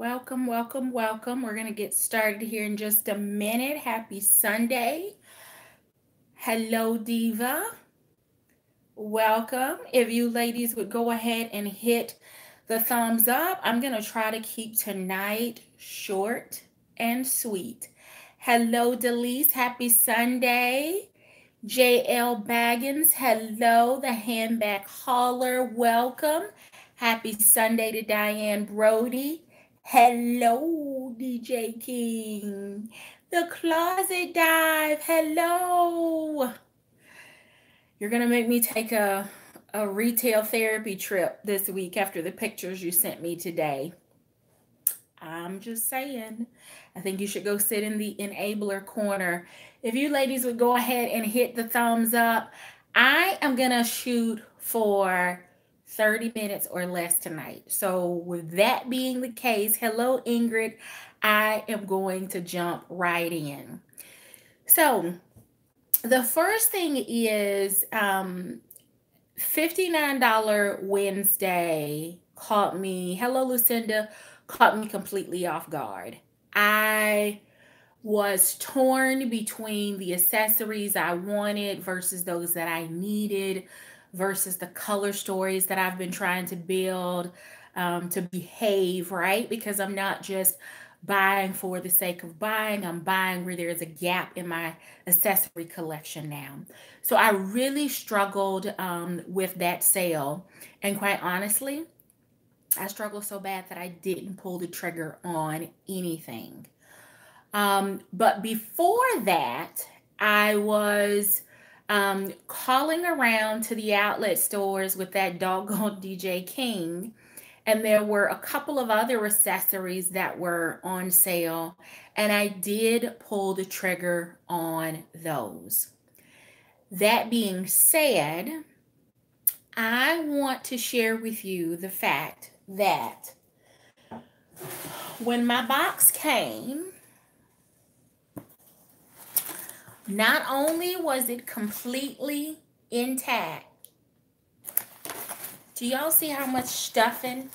Welcome, welcome, welcome. We're going to get started here in just a minute. Happy Sunday. Hello, Diva. Welcome. If you ladies would go ahead and hit the thumbs up. I'm going to try to keep tonight short and sweet. Hello, Delise. Happy Sunday. JL Baggins. Hello, the handbag hauler. Welcome. Happy Sunday to Diane Brody. Hello, DJ King. The Closet Dive. Hello. You're going to make me take a retail therapy trip this week after the pictures you sent me today. I'm just saying. I think you should go sit in the enabler corner. If you ladies would go ahead and hit the thumbs up. I am going to shoot for 30 minutes or less tonight. So with that being the case, hello, Ingrid, I am going to jump right in. So the first thing is $59 Wednesday caught me, hello, Lucinda, caught me completely off guard. I was torn between the accessories I wanted versus those that I needed, versus the color stories that I've been trying to build to behave, right? Because I'm not just buying for the sake of buying. I'm buying where there is a gap in my accessory collection now. So I really struggled with that sale. And quite honestly, I struggled so bad that I didn't pull the trigger on anything. But before that, I was calling around to the outlet stores with that doggone DJ King. And there were a couple of other accessories that were on sale. And I did pull the trigger on those. That being said, I want to share with you the fact that when my box came, not only was it completely intact, do y'all see how much stuffing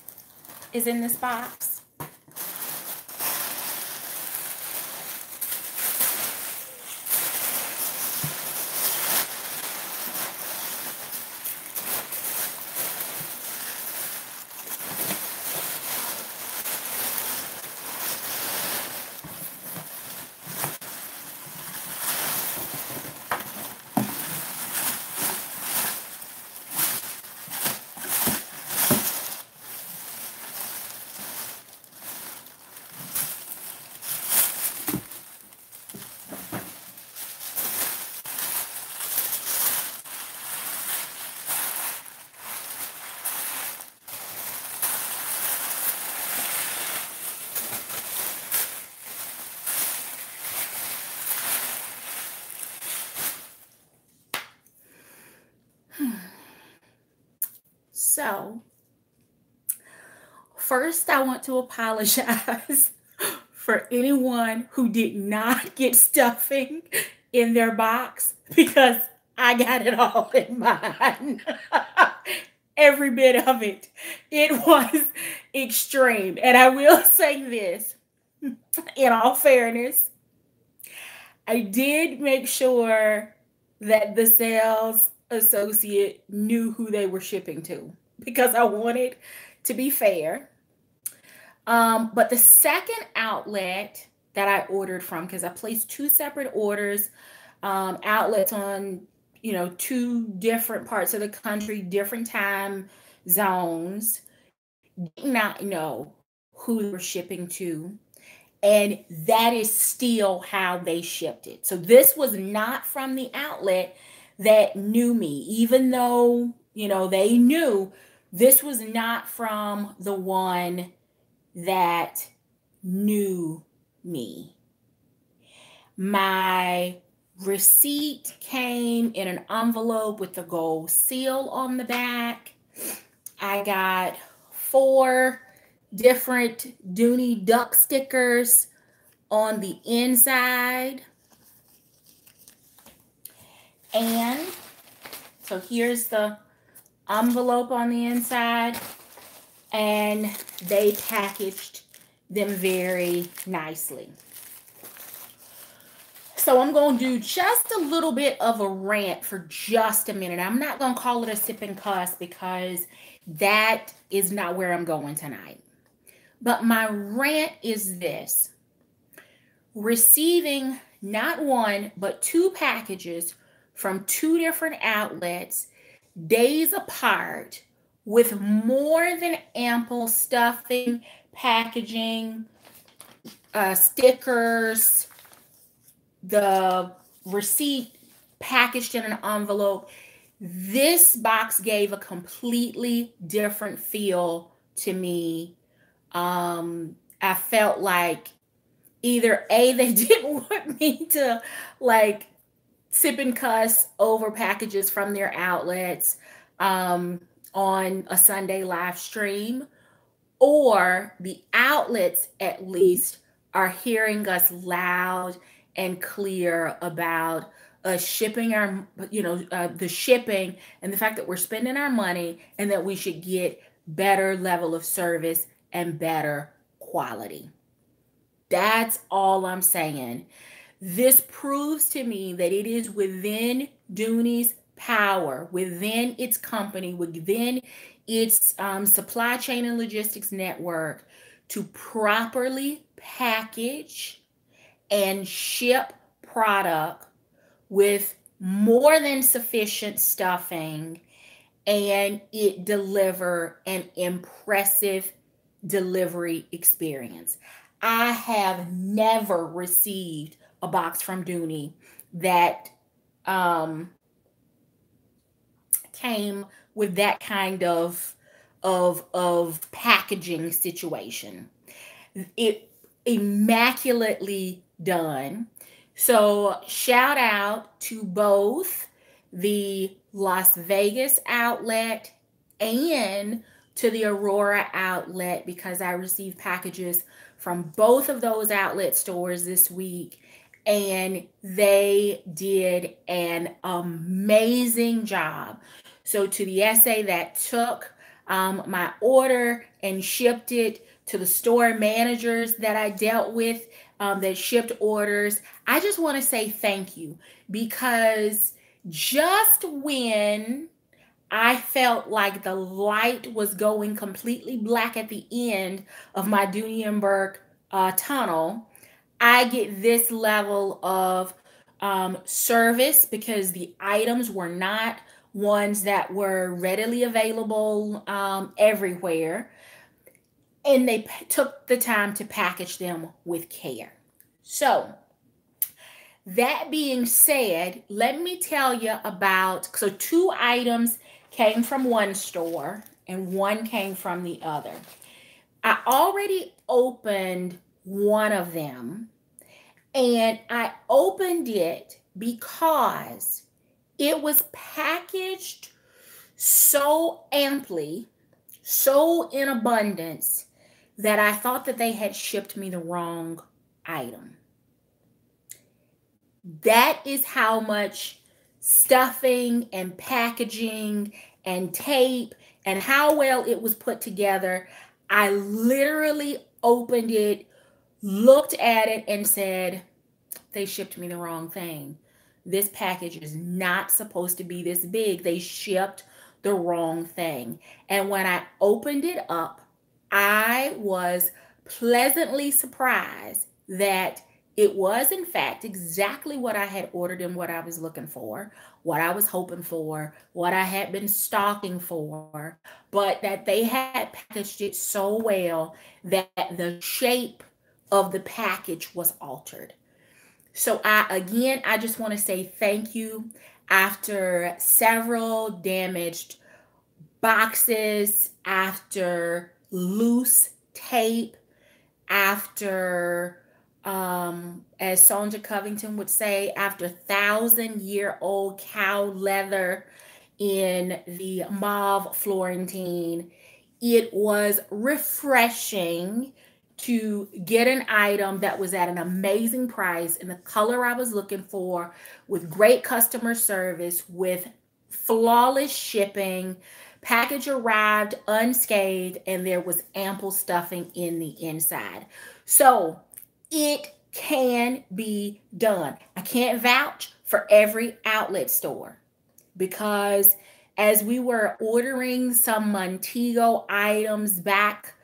is in this box? So, first I want to apologize for anyone who did not get stuffing in their box because I got it all in mine. Every bit of it. It was extreme. And I will say this, in all fairness, I did make sure that the sales associate knew who they were shipping to, because I wanted to be fair. But the second outlet that I ordered from, because I placed two separate orders, outlets on, you know, two different parts of the country, different time zones, did not know who they were shipping to. And that is still how they shipped it. So this was not from the outlet that knew me, even though, you know, they knew. This was not from the one that knew me. My receipt came in an envelope with the gold seal on the back. I got 4 different Dooney duck stickers on the inside. And so here's the envelope on the inside, and they packaged them very nicely. So I'm going to do just a little bit of a rant for just a minute. I'm not going to call it a sip and cuss because that is not where I'm going tonight. But my rant is this. Receiving not one, but two packages from two different outlets days apart with more than ample stuffing, packaging, stickers, the receipt packaged in an envelope. This box gave a completely different feel to me. I felt like either A, they didn't want me to like sip and cuss over packages from their outlets on a Sunday live stream, or the outlets at least are hearing us loud and clear about shipping our, the shipping and the fact that we're spending our money and that we should get better level of service and better quality. That's all I'm saying. This proves to me that it is within Dooney's power, within its company, within its supply chain and logistics network to properly package and ship product with more than sufficient stuffing, and it deliver an impressive delivery experience. I have never received a box from Dooney that came with that kind of packaging situation. It immaculately done. So shout out to both the Las Vegas outlet and to the Aurora outlet, because I received packages from both of those outlet stores this week, and they did an amazing job. So to the SA that took my order and shipped it, to the store managers that I dealt with that shipped orders, I just want to say thank you, because just when I felt like the light was going completely black at the end of my Dooney and Bourke tunnel, I get this level of service, because the items were not ones that were readily available everywhere. And they took the time to package them with care. So that being said, let me tell you about, so two items came from one store and one came from the other. I already opened one of them, and I opened it because it was packaged so amply, so in abundance, that I thought that they had shipped me the wrong item. That is how much stuffing and packaging and tape and how well it was put together. I literally opened it, looked at it, and said, they shipped me the wrong thing. This package is not supposed to be this big. They shipped the wrong thing. And when I opened it up, I was pleasantly surprised that it was, in fact, exactly what I had ordered and what I was looking for, what I was hoping for, what I had been stalking for, but that they had packaged it so well that the shape of the package was altered. So I just want to say thank you. After several damaged boxes, after loose tape, after as Sonja Covington would say, after 1,000-year-old cow leather in the mauve Florentine, it was refreshing to get an item that was at an amazing price in the color I was looking for, with great customer service, with flawless shipping, Package arrived unscathed, and there was ample stuffing in the inside. So it can be done. I can't vouch for every outlet store, because as we were ordering some Montego items back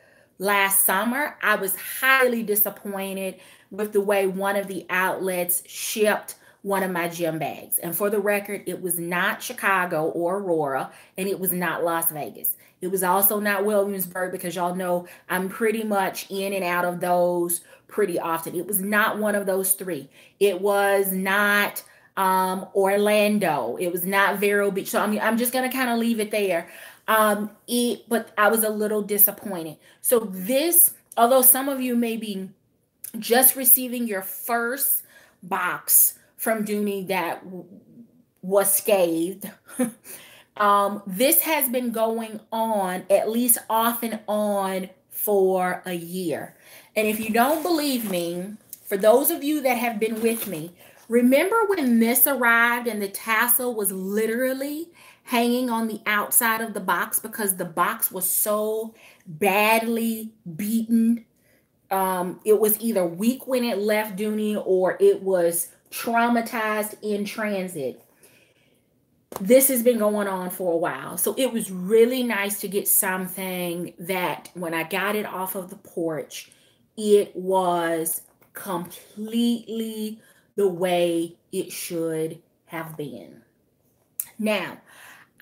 last summer, I was highly disappointed with the way one of the outlets shipped one of my gym bags. And for the record, it was not Chicago or Aurora, and it was not Las Vegas. It was also not Williamsburg, because y'all know I'm pretty much in and out of those pretty often. It was not one of those three. It was not Orlando. It was not Vero Beach. So I mean, I'm just going to kind of leave it there. But I was a little disappointed. So this, although some of you may be just receiving your first box from Dooney that was scathed, this has been going on, at least off and on, for a year. And if you don't believe me, for those of you that have been with me, remember when this arrived and the tassel was literally hanging on the outside of the box because the box was so badly beaten. It was either weak when it left Dooney or it was traumatized in transit. This has been going on for a while. So it was really nice to get something that when I got it off of the porch, it was completely the way it should have been. Now,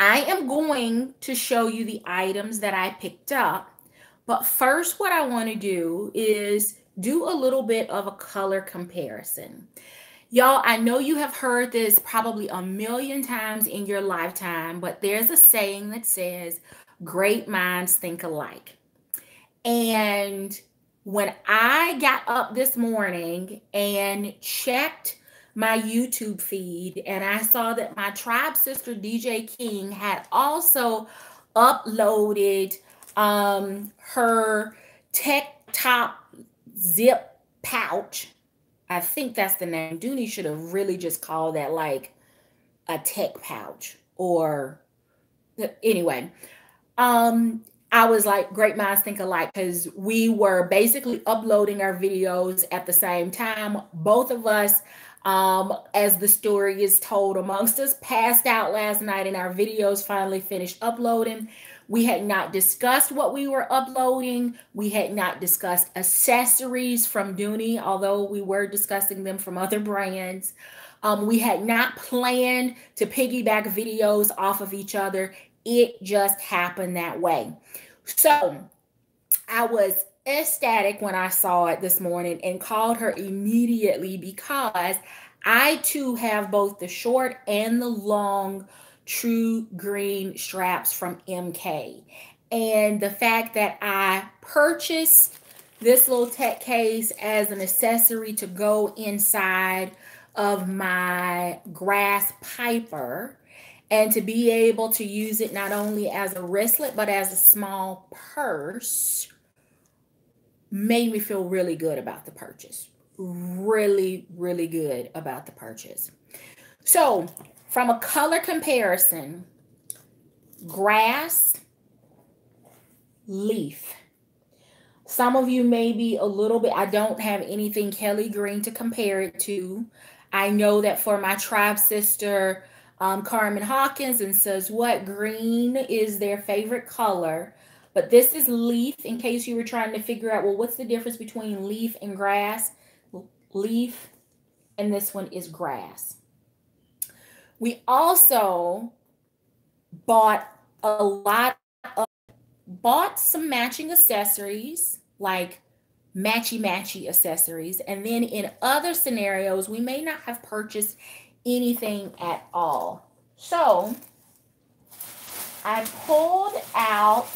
I am going to show you the items that I picked up, but first what I want to do is do a little bit of a color comparison. Y'all, I know you have heard this probably a million times in your lifetime, but there's a saying that says, great minds think alike. And when I got up this morning and checked my YouTube feed, and I saw that my tribe sister, DJ King, had also uploaded her Tech Top Zip Pouch. I think that's the name. Dooney should have really just called that like a tech pouch, or anyway. I was like, great minds think alike, because we were basically uploading our videos at the same time. Both of us, as the story is told amongst us, passed out last night and our videos finally finished uploading. We had not discussed what we were uploading. We had not discussed accessories from Dooney, although we were discussing them from other brands. We had not planned to piggyback videos off of each other. It just happened that way. So I was ecstatic when I saw it this morning and called her immediately, because I too have both the short and the long True Green straps from MK. And the fact that I purchased this little tech case as an accessory to go inside of my Grasshopper, and to be able to use it not only as a wristlet but as a small purse, made me feel really good about the purchase. Really, really good about the purchase. So, from a color comparison, grass, leaf. Some of you may be a little bit, I don't have anything Kelly green to compare it to. I know that for my tribe sister, Carmen Hawkins and Suz What, green is their favorite color. But this is leaf, in case you were trying to figure out, well, what's the difference between leaf and grass? Leaf, and this one is grass. We also bought some matching accessories, like matchy-matchy accessories. And then in other scenarios, we may not have purchased anything at all. So I pulled out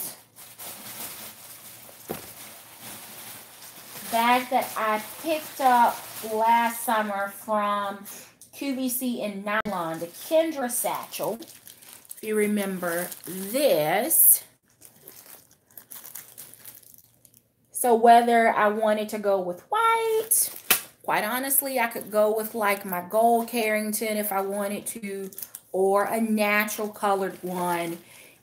the bag that I picked up last summer from QVC in nylon, the Kendra satchel. If you remember this. So whether I wanted to go with white, quite honestly, I could go with like my gold Carrington if I wanted to, or a natural colored one.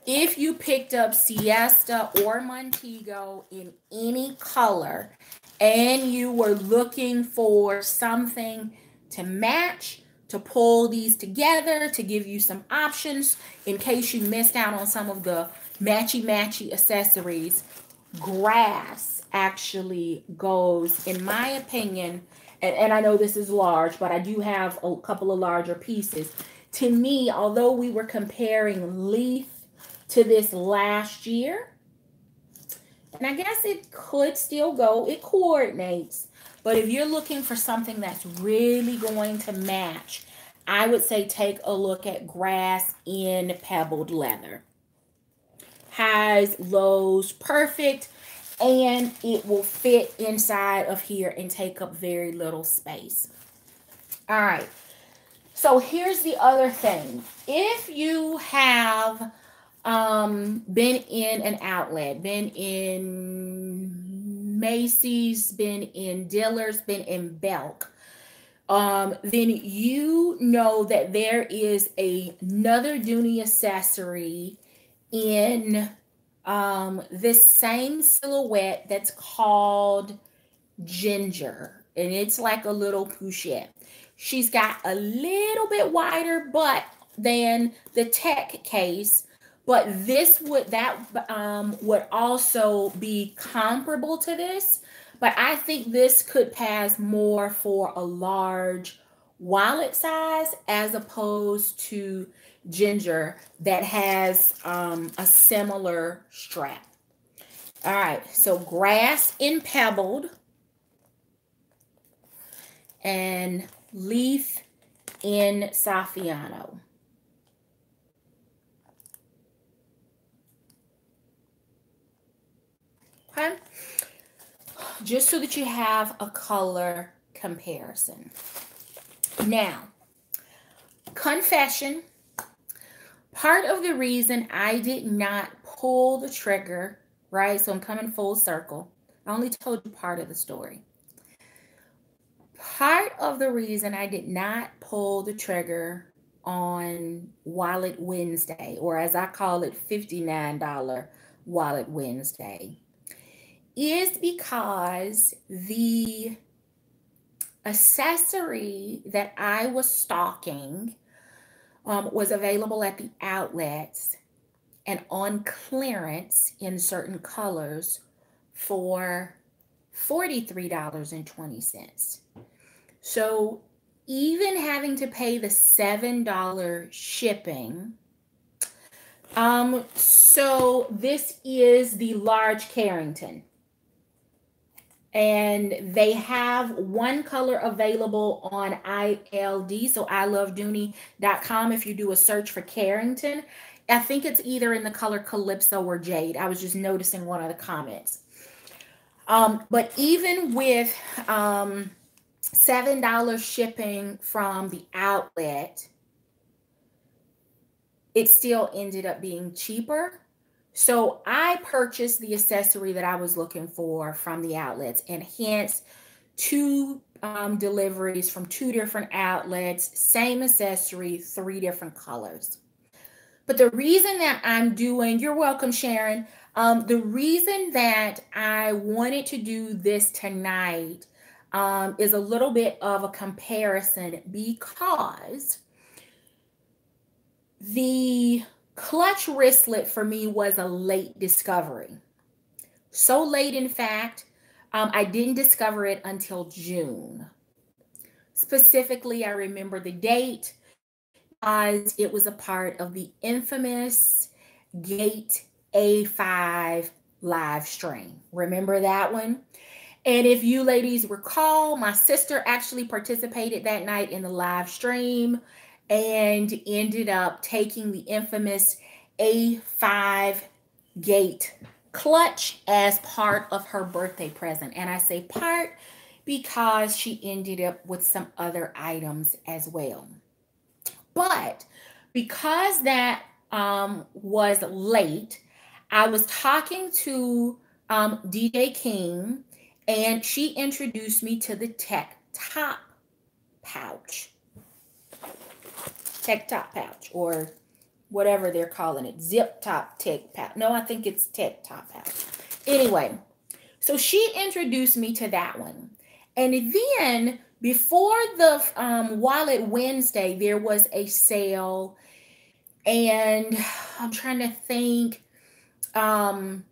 If you picked up Siesta or Montego in any color and you were looking for something to match, to pull these together, to give you some options in case you missed out on some of the matchy-matchy accessories, Grass actually goes, in my opinion, and I know this is large, but I do have a couple of larger pieces. To me, although we were comparing Leaf to this last year, and I guess it could still go, it coordinates, but if you're looking for something that's really going to match, I would say take a look at Grass in pebbled leather. Highs, lows, perfect, and it will fit inside of here and take up very little space. All right, so here's the other thing. If you have been in an outlet, been in Macy's, been in Dillard's, been in Belk, then you know that there is another Dooney accessory in this same silhouette that's called Ginger, and it's like a little pochette. She's got a little bit wider butt than the Tech case, but this would, would also be comparable to this, but I think this could pass more for a large wallet size as opposed to Ginger that has a similar strap. All right, so Grass in pebbled and Leaf in Saffiano. Okay, just so that you have a color comparison. Now, confession. Part of the reason I did not pull the trigger, right? So I'm coming full circle. I only told you part of the story. Part of the reason I did not pull the trigger on Wallet Wednesday, or as I call it, $59 Wallet Wednesday, is because the accessory that I was stalking was available at the outlets and on clearance in certain colors for $43.20. So even having to pay the $7 shipping, so this is the large Carrington. And they have one color available on ILD, so iloveDooney.com. If you do a search for Carrington, I think it's either in the color Calypso or Jade. I was just noticing one of the comments. But even with $7 shipping from the outlet, it still ended up being cheaper. So I purchased the accessory that I was looking for from the outlets, and hence two deliveries from two different outlets, same accessory, three different colors. But the reason that I'm doing, you're welcome, Sharon. The reason that I wanted to do this tonight is a little bit of a comparison, because the clutch wristlet for me was a late discovery. So late, in fact, I didn't discover it until June. Specifically, I remember the date as it was a part of the infamous Gate A5 live stream. Remember that one? And if you ladies recall, my sister actually participated that night in the live stream and ended up taking the infamous A5 gate clutch as part of her birthday present. And I say part because she ended up with some other items as well. But because that was late, I was talking to DJ King, and she introduced me to the Tech Top pouch. Tech Top pouch, or whatever they're calling it, Zip Top Tech Pouch. No, I think it's Tech Top Pouch. Anyway, so she introduced me to that one. And then before the Wallet Wednesday, there was a sale. And I'm trying to think. I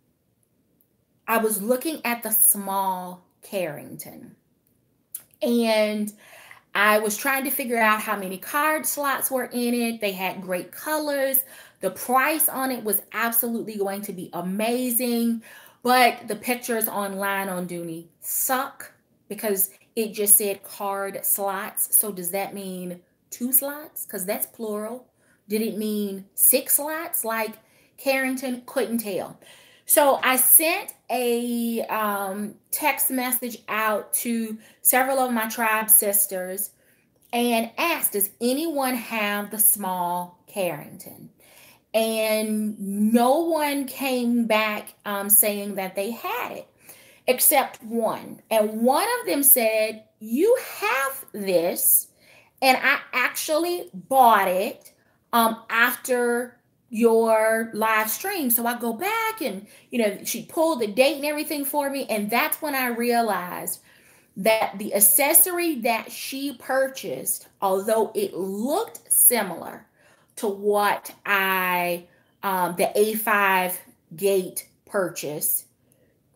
was looking at the small Carrington. And I was trying to figure out how many card slots were in it. They had great colors. The price on it was absolutely going to be amazing. But the pictures online on Dooney suck because it just said card slots. So does that mean 2 slots? Because that's plural. Did it mean 6 slots? Like Carrington? Couldn't tell. So I sent a text message out to several of my tribe sisters and asked, does anyone have the small Carrington? And no one came back saying that they had it, except one. And one of them said, you have this. And I actually bought it after your live stream. So I go back and, you know, she pulled the date and everything for me. And that's when I realized that the accessory that she purchased, although it looked similar to what I, the A5 gate purchase,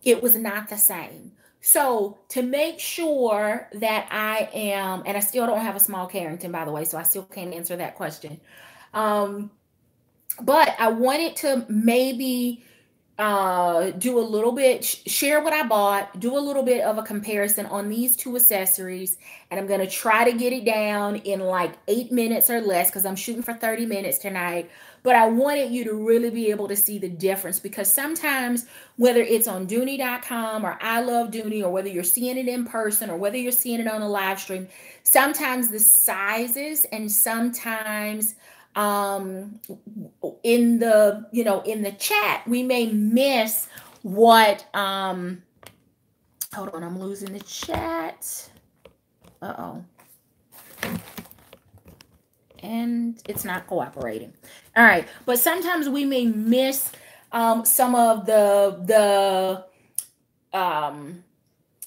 it was not the same. So to make sure that I am, and I still don't have a small Carrington, by the way, so I still can't answer that question. But I wanted to maybe do a little bit, share what I bought, do a little bit of a comparison on these 2 accessories. And I'm going to try to get it down in like 8 minutes or less because I'm shooting for 30 minutes tonight. But I wanted you to really be able to see the difference, because sometimes whether it's on Dooney.com or I Love Dooney, or whether you're seeing it in person or whether you're seeing it on a live stream, sometimes the sizes and sometimes in the, you know, in the chat, we may miss what, hold on, I'm losing the chat. Uh-oh. And it's not cooperating. All right. But sometimes we may miss, some of the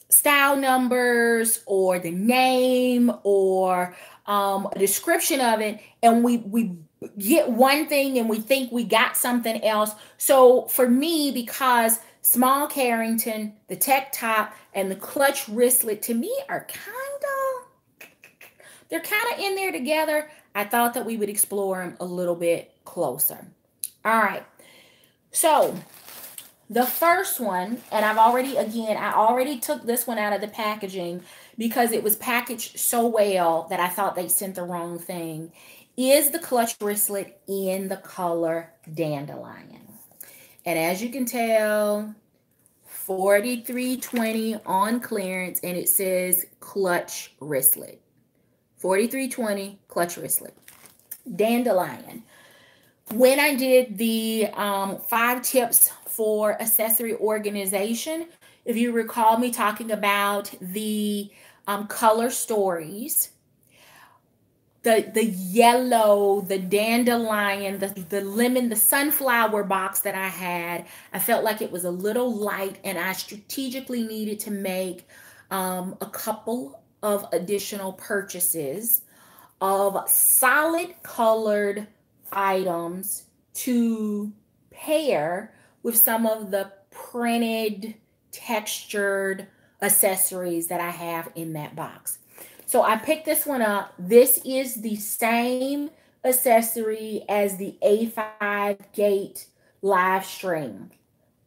style numbers or the name or a description of it, and we get one thing and we think we got something else. So for me, because small Carrington, the Tech Top, and the clutch wristlet to me are kind of in there together, I thought that we would explore them a little bit closer. All right, so the first one, and I've already, again, I already took this one out of the packaging because it was packaged so well that I thought they sent the wrong thing, is the clutch wristlet in the color Dandelion. And as you can tell, $43.20 on clearance, and it says clutch wristlet. $43.20 clutch wristlet. Dandelion. When I did the 5 tips for accessory organization, if you recall me talking about the color stories, the yellow, the dandelion, the lemon, the sunflower box that I had, I felt like it was a little light, and I strategically needed to make a couple of additional purchases of solid colored items to pair with some of the printed, textured accessories that I have in that box. So I picked this one up. This is the same accessory as the A5 Gate live stream.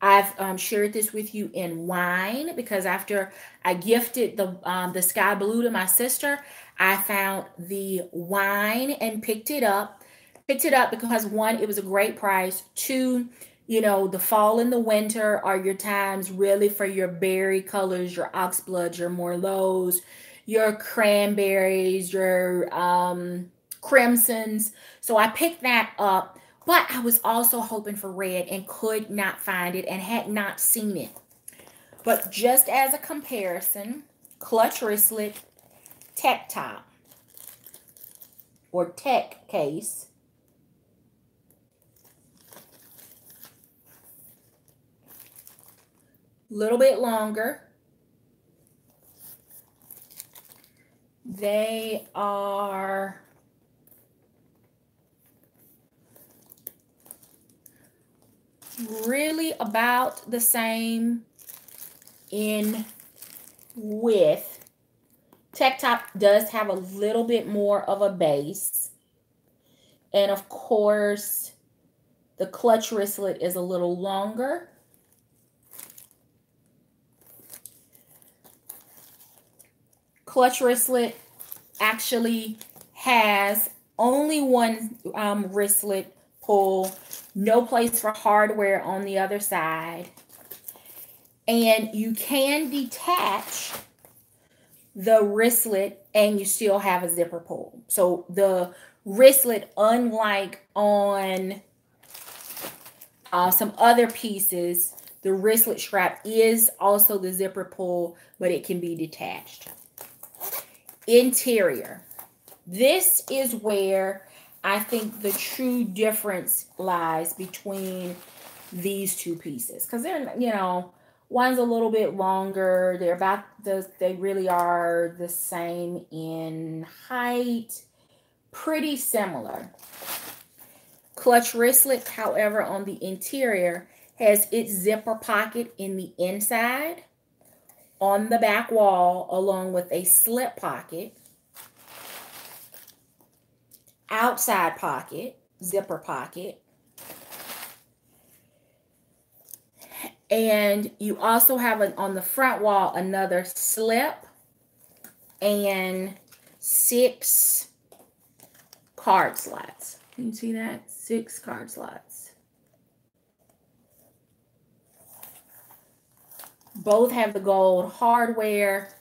I've shared this with you in wine, because after I gifted the sky blue to my sister, I found the wine and picked it up. Picked it up because, 1, it was a great price. 2, you know, the fall and the winter are your times really for your berry colors, your oxbloods, your morlots, your cranberries, your crimsons. So I picked that up, but I was also hoping for red and could not find it and had not seen it. But just as a comparison, clutch wristlet, Tech Top, or tech case, a little bit longer. They are really about the same in width. Tech Top does have a little bit more of a base. And of course, the clutch wristlet is a little longer. Clutch wristlet actually has only one wristlet pull, no place for hardware on the other side. And you can detach the wristlet and you still have a zipper pull. So the wristlet, unlike on some other pieces, the wristlet strap is also the zipper pull, but it can be detached. Interior. This is where I think the true difference lies between these two pieces, because they're, you know, one's a little bit longer. They're about the, they really are the same in height, pretty similar. Clutch wristlet, however, on the interior has its zipper pocket in the inside on the back wall, along with a slip pocket, outside pocket, zipper pocket. And you also have an, on the front wall, another slip and 6 card slots. Can you see that? 6 card slots. Both have the gold hardware,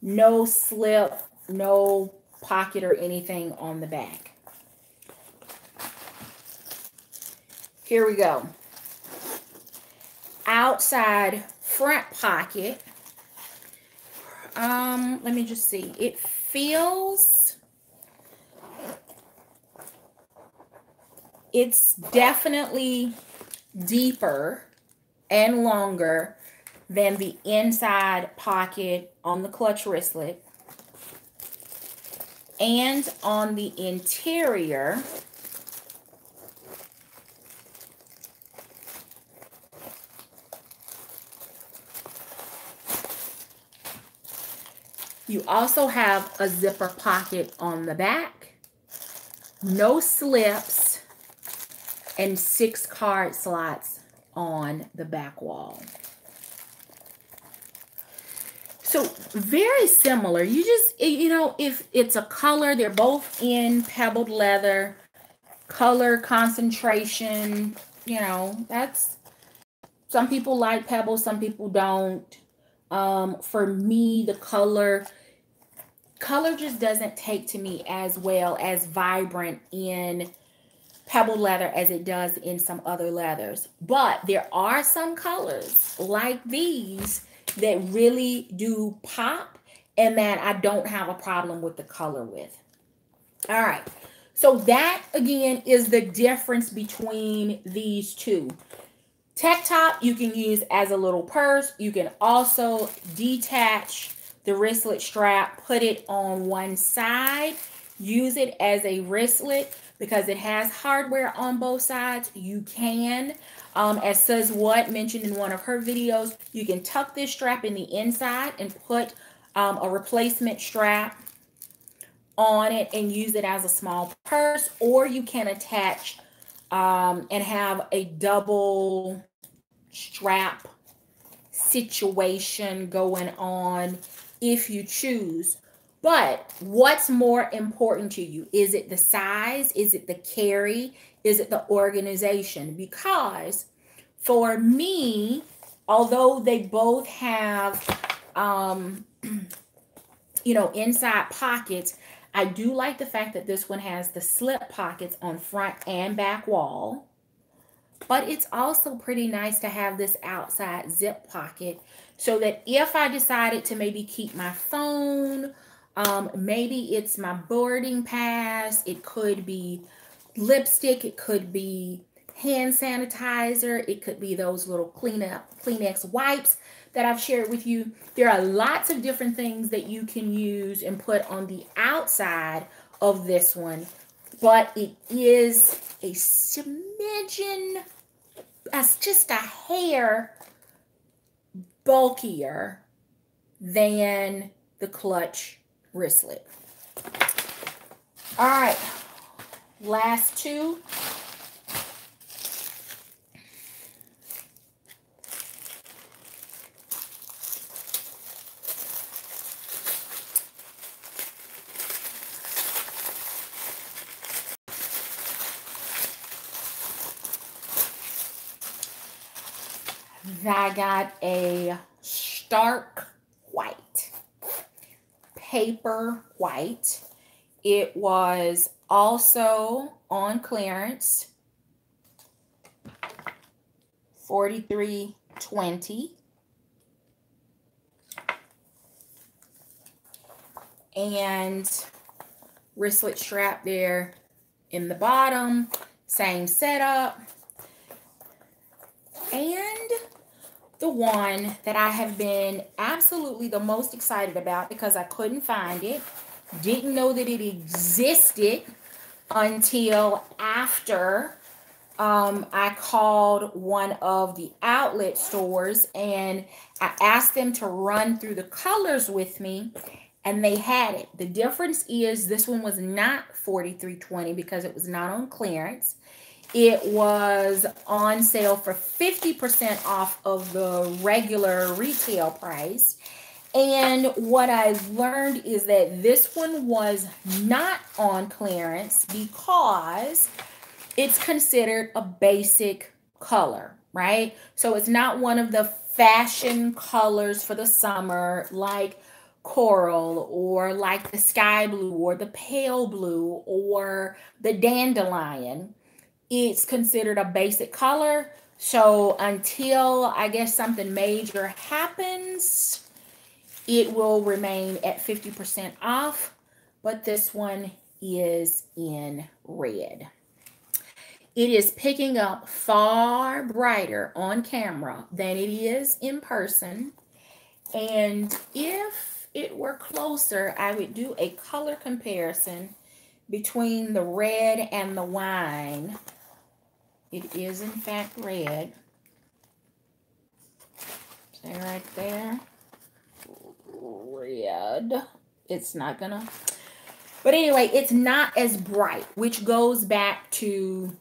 no slip, no pocket or anything on the back. Here we go. Outside front pocket, let me just see, it feels, it's definitely deeper and longer than the inside pocket on the clutch wristlet. And on the interior, you also have a zipper pocket on the back, no slips, and 6 card slots on the back wall. So very similar. You just, you know, if it's a color, they're both in pebbled leather, color concentration, you know, that's, some people like pebbles, some people don't. For me, the color just doesn't take to me as well, as vibrant in pebble leather as it does in some other leathers. But there are some colors like these that really do pop and that I don't have a problem with the color with. All right. So that, again, is the difference between these two. Tech Top you can use as a little purse. You can also detach the wristlet strap, put it on one side, use it as a wristlet because it has hardware on both sides. You can, as Suz What mentioned in one of her videos, you can tuck this strap in the inside and put a replacement strap on it and use it as a small purse, or you can attach and have a double strap situation going on if you choose. But what's more important to you? Is it the size? Is it the carry? Is it the organization? Because for me, although they both have, you know, inside pockets, I do like the fact that this one has the slip pockets on front and back wall. But it's also pretty nice to have this outside zip pocket so that if I decided to maybe keep my phone, maybe it's my boarding pass, it could be lipstick, it could be hand sanitizer. It could be those little Kleenex wipes that I've shared with you. There are lots of different things that you can use and put on the outside of this one, but it is a smidgen, that's just a hair bulkier than the clutch wristlet. All right, last two. I got a stark white, paper white. It was also on clearance, $43.20. And wristlet strap there in the bottom, same setup. And the one that I have been absolutely the most excited about, because I couldn't find it, didn't know that it existed until after I called one of the outlet stores and I asked them to run through the colors with me, and they had it. The difference is this one was not $43.20 because it was not on clearance. It was on sale for 50% off of the regular retail price. And what I learned is that this one was not on clearance because it's considered a basic color, right? So it's not one of the fashion colors for the summer, like coral or like the sky blue or the pale blue or the dandelion. It's considered a basic color. So until I guess something major happens, it will remain at 50% off, but this one is in red. It is picking up far brighter on camera than it is in person. And if it were closer, I would do a color comparison between the red and the wine. It is, in fact, red. Say right there. Red. It's not gonna. But anyway, it's not as bright, which goes back to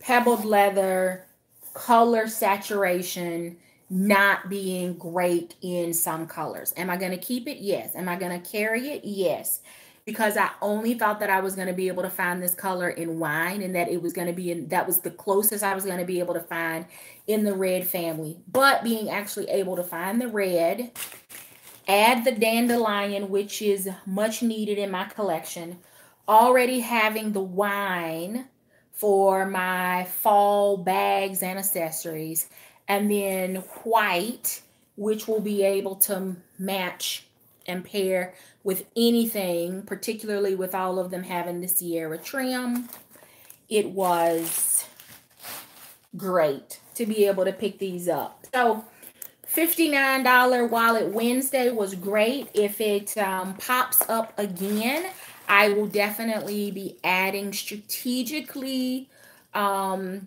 pebbled leather, color saturation, not being great in some colors. Am I going to keep it? Yes. Am I going to carry it? Yes. Because I only thought that I was going to be able to find this color in wine, and that it was going to be in, that was the closest I was going to be able to find in the red family. But being actually able to find the red, add the dandelion, which is much needed in my collection, already having the wine for my fall bags and accessories, and then white, which will be able to match and pair with anything, particularly with all of them having the Sierra trim. It was great to be able to pick these up. So $59 Wallet Wednesday was great. If it pops up again, I will definitely be adding strategically a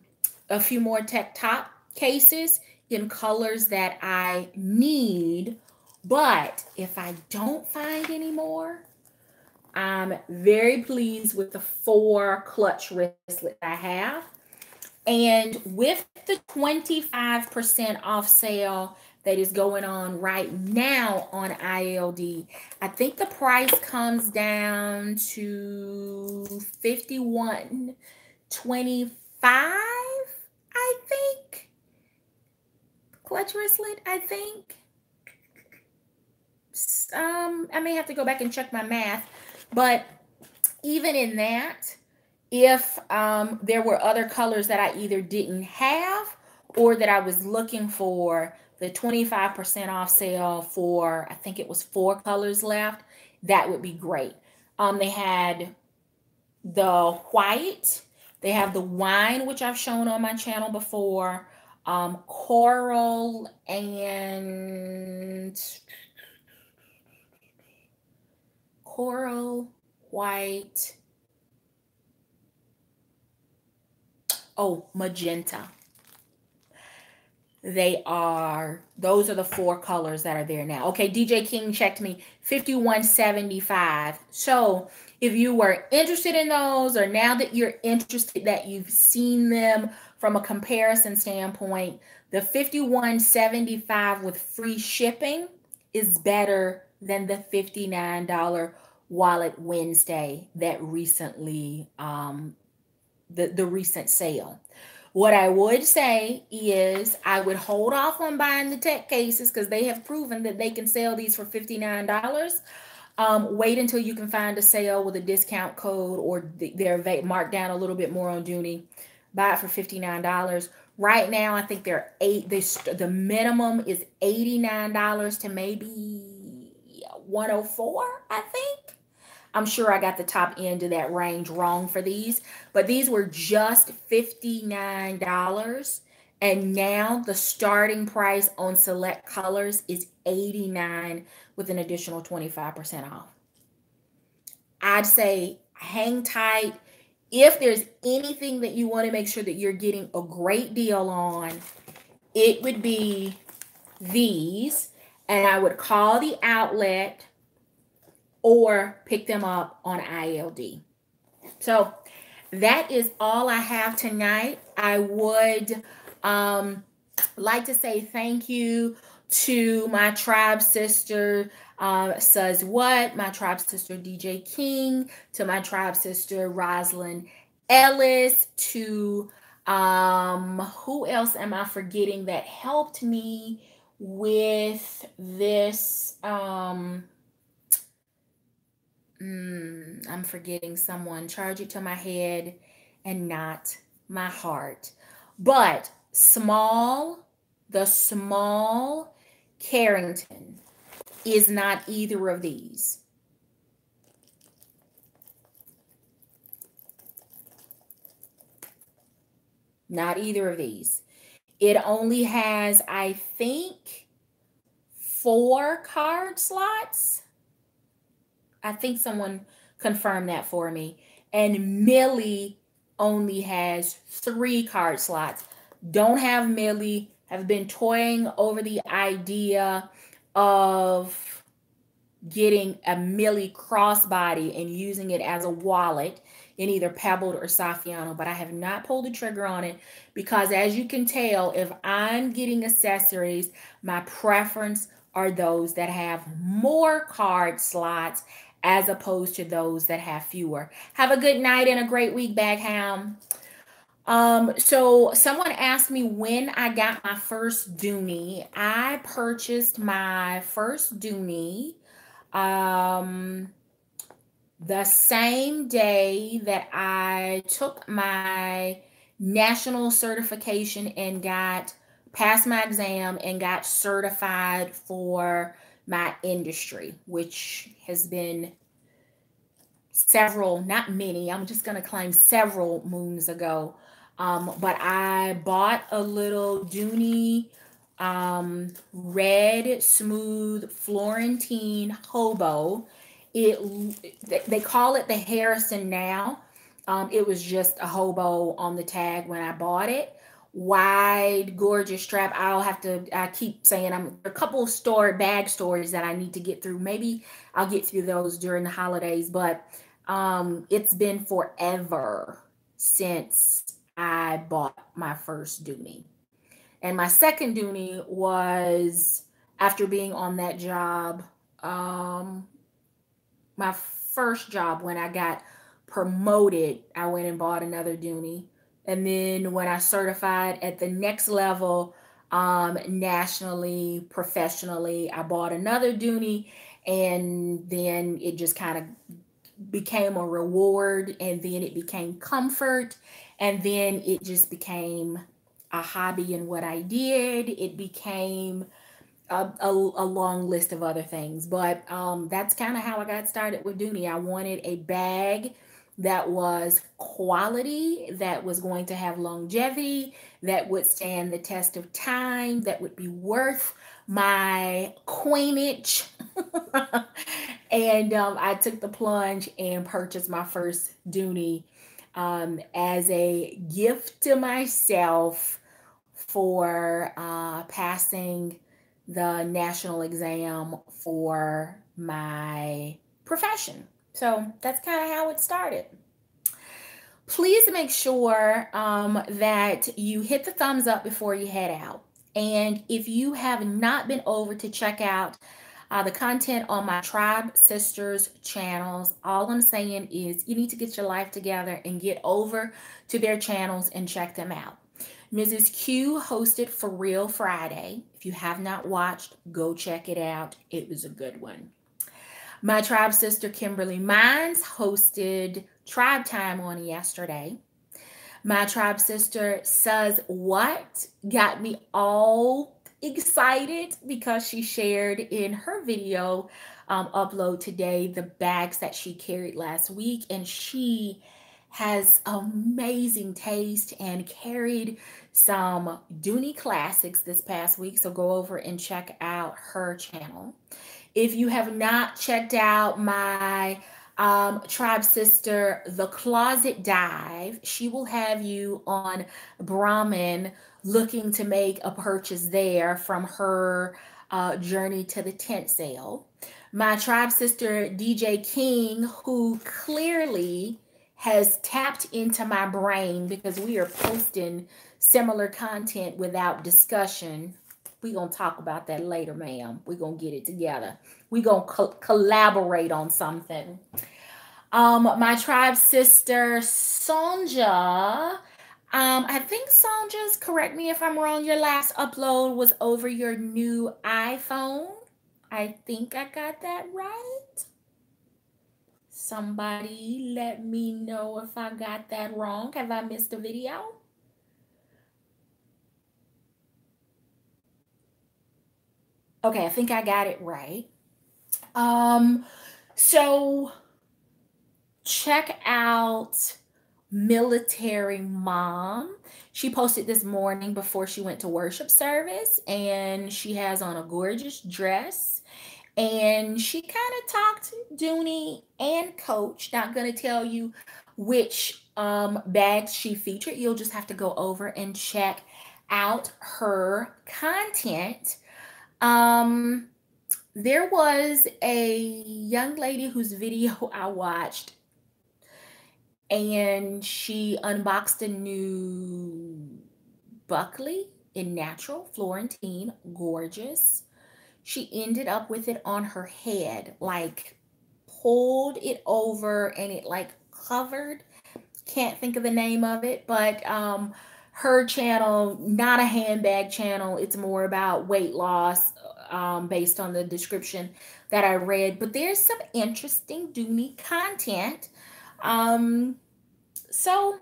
few more Tech Top cases in colors that I need. But if I don't find any more, I'm very pleased with the 4 clutch wristlets I have. And with the 25% off sale that is going on right now on ILD, I think the price comes down to $51.25, I think. Clutch wristlet, I think. I may have to go back and check my math, but even in that, if there were other colors that I either didn't have or that I was looking for, the 25% off sale for, I think it was 4 colors left, that would be great. They had the white, They have the wine, which I've shown on my channel before, coral, and coral, white, oh, magenta. They are, those are the four colors that are there now. Okay, DJ King checked me, $51.75. So if you were interested in those, or now that you're interested, that you've seen them from a comparison standpoint, the $51.75 with free shipping is better than the $59 Wallet Wednesday that recently, the recent sale. What I would say is I would hold off on buying the tech cases because they have proven that they can sell these for $59. Wait until you can find a sale with a discount code, or they're marked down a little bit more on Dooney. Buy it for $59. Right now, I think they're the minimum is $89 to maybe $104, I think. I'm sure I got the top end of that range wrong for these, but these were just $59. And now the starting price on select colors is $89 with an additional 25% off. I'd say hang tight. If there's anything that you want to make sure that you're getting a great deal on, it would be these. And I would call the outlet or pick them up on ILD. So that is all I have tonight. I would like to say thank you to my tribe sister, Suz What, my tribe sister, DJ King, to my tribe sister, Rosalind Ellis, to who else am I forgetting that helped me with this? I'm forgetting someone. Charge it to my head and not my heart. But the small Carrington is not either of these. Not either of these. It only has, I think, 4 card slots. I think someone confirmed that for me. And Millie only has 3 card slots. Don't have Millie. Have been toying over the idea of getting a Millie crossbody and using it as a wallet in either Pebbled or Saffiano, but I have not pulled the trigger on it because, as you can tell, if I'm getting accessories, my preference are those that have more card slots as opposed to those that have fewer. Have a good night and a great week, Bagham. So someone asked me when I got my first Dooney. I purchased my first Dooney the same day that I took my national certification and passed my exam and got certified for my industry, which has been several, not many, I'm just going to claim several moons ago. But I bought a little Dooney red, smooth Florentine hobo. They call it the Harrison now. It was just a hobo on the tag when I bought it. Wide, gorgeous strap. I keep saying I'm a couple bag stories that I need to get through. Maybe I'll get through those during the holidays, but it's been forever since I bought my first Dooney. And my second Dooney was after being on that job, my first job when I got promoted, I went and bought another Dooney. And then when I certified at the next level, nationally, professionally, I bought another Dooney, and then it just kind of became a reward, and then it became comfort, and then it just became a hobby in what I did. It became a long list of other things, but that's kind of how I got started with Dooney. I wanted a bag that was quality, that was going to have longevity, that would stand the test of time, that would be worth my coinage. And I took the plunge and purchased my first Dooney as a gift to myself for passing the national exam for my profession. So that's kind of how it started. Please make sure that you hit the thumbs up before you head out. And if you have not been over to check out the content on my Tribe Sisters channels, all I'm saying is you need to get your life together and get over to their channels and check them out. Mrs. Q hosted For Real Friday. If you have not watched, go check it out. It was a good one. My Tribe sister, Kimberly Mines, hosted Tribe Time on yesterday. My Tribe sister, Suz What, got me all excited because she shared in her video upload today the bags that she carried last week. And she has amazing taste and carried some Dooney classics this past week. So go over and check out her channel. If you have not checked out my tribe sister, The Closet Dive, she will have you on Brahmin looking to make a purchase there from her journey to the tent sale. My tribe sister, DJ King, who clearly has tapped into my brain because we are posting similar content without discussion. We're going to talk about that later, ma'am. We're going to get it together. We're going to collaborate on something. My tribe sister, Sonja, I think Sonja's, correct me if I'm wrong, your last upload was over your new iPhone. I think I got that right. Somebody let me know if I got that wrong. Have I missed a video? Okay, I think I got it right. So check out Military Mom. She posted this morning before she went to worship service, and she has on a gorgeous dress. And she kind of talked Dooney and Coach. Not going to tell you which bags she featured. You'll just have to go over and check out her content. There was a young lady whose video I watched, and she unboxed a new Buckley in natural, Florentine, gorgeous. She ended up with it on her head, like pulled it over and it like covered. Can't think of the name of it, but, her channel, not a handbag channel. It's more about weight loss based on the description that I read. But there's some interesting Dooney content. So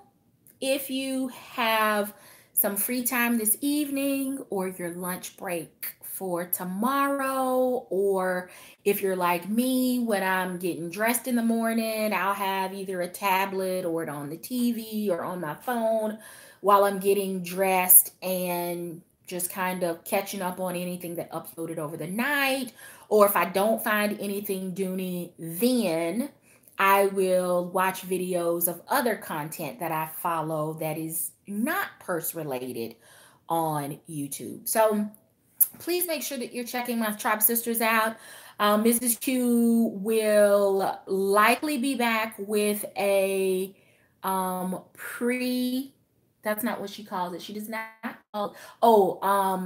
if you have some free time this evening or your lunch break for tomorrow, or if you're like me, when I'm getting dressed in the morning, I'll have either a tablet or it on the TV or on my phone while I'm getting dressed and just kind of catching up on anything that uploaded over the night. Or if I don't find anything Dooney, then I will watch videos of other content that I follow that is not purse related on YouTube. So please make sure that you're checking my Tribe Sisters out. Mrs. Q will likely be back with a that's not what she calls it. She does not call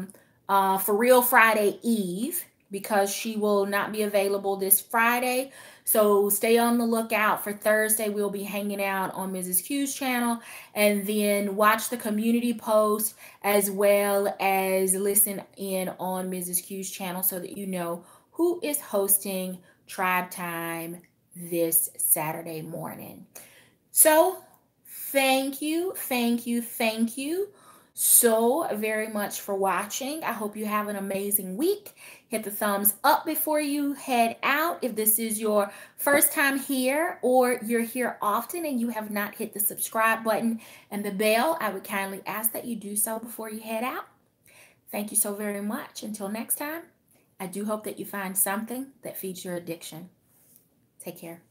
it. For Real Friday Eve, because she will not be available this Friday. So stay on the lookout for Thursday. We'll be hanging out on Mrs. Q's channel, and then watch the community post as well as listen in on Mrs. Q's channel so that you know who is hosting Tribe Time this Saturday morning. So thank you, thank you, thank you so very much for watching. I hope you have an amazing week. hit the thumbs up before you head out. If this is your first time here or you're here often and you have not hit the subscribe button and the bell, I would kindly ask that you do so before you head out. Thank you so very much. Until next time, I do hope that you find something that feeds your addiction. Take care.